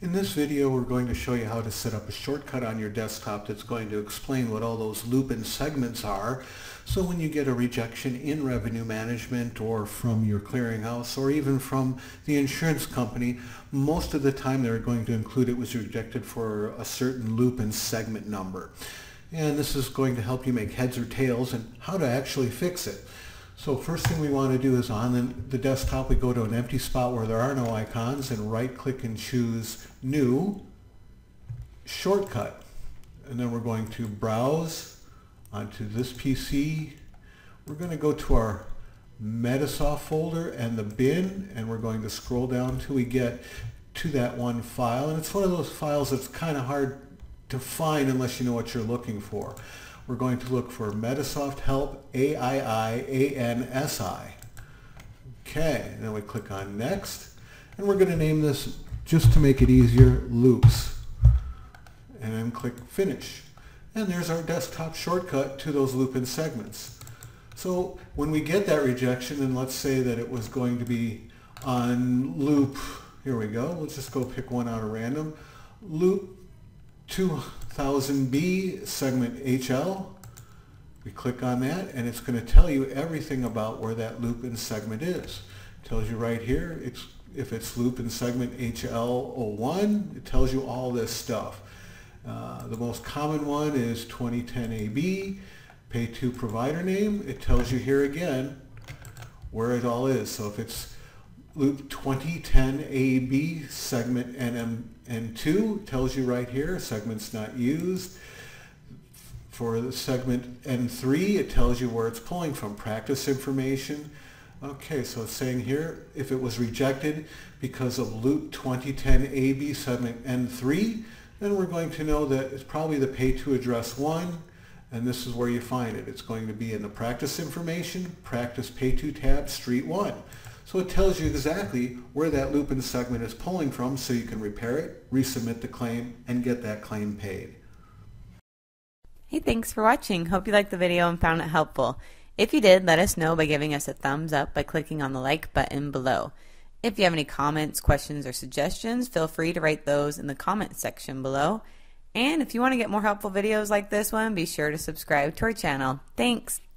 In this video, we're going to show you how to set up a shortcut on your desktop that's going to explain what all those loop and segments are. So when you get a rejection in revenue management or from your clearinghouse or even from the insurance company, most of the time they're going to include it was rejected for a certain loop and segment number. And this is going to help you make heads or tails and how to actually fix it. So first thing we want to do is on the desktop we go to an empty spot where there are no icons and right-click and choose New Shortcut. And then we're going to browse onto this PC. We're going to go to our Medisoft folder and the bin, and we're going to scroll down until we get to that one file. And it's one of those files that's kind of hard to find unless you know what you're looking for. We're going to look for Medisoft Help AIIANSI. Okay, then we click on Next, and we're going to name this, just to make it easier, Loops. And then click Finish. And there's our desktop shortcut to those loop and segments. So when we get that rejection, and let's say that it was going to be on loop, here we go, let's just go pick one out of random, loop 2000B segment HL. We click on that and it's going to tell you everything about where that loop and segment is. It tells you right here if it's loop and segment HL01, it tells you all this stuff. The most common one is 2010AB, pay to provider name. It tells you here again where it all is. So if it's loop 2010AB segment NM2, tells you right here, segment's not used. For the segment N3, it tells you where it's pulling from, practice information. Okay, so it's saying here, if it was rejected because of loop 2010AB segment N3, then we're going to know that it's probably the pay to address 1, and this is where you find it. It's going to be in the practice information, practice pay to tab, street 1. So it tells you exactly where that loop and segment is pulling from so you can repair it, resubmit the claim, and get that claim paid. Hey, thanks for watching. Hope you liked the video and found it helpful. If you did, let us know by giving us a thumbs up by clicking on the like button below. If you have any comments, questions, or suggestions, feel free to write those in the comments section below. And if you want to get more helpful videos like this one, be sure to subscribe to our channel. Thanks!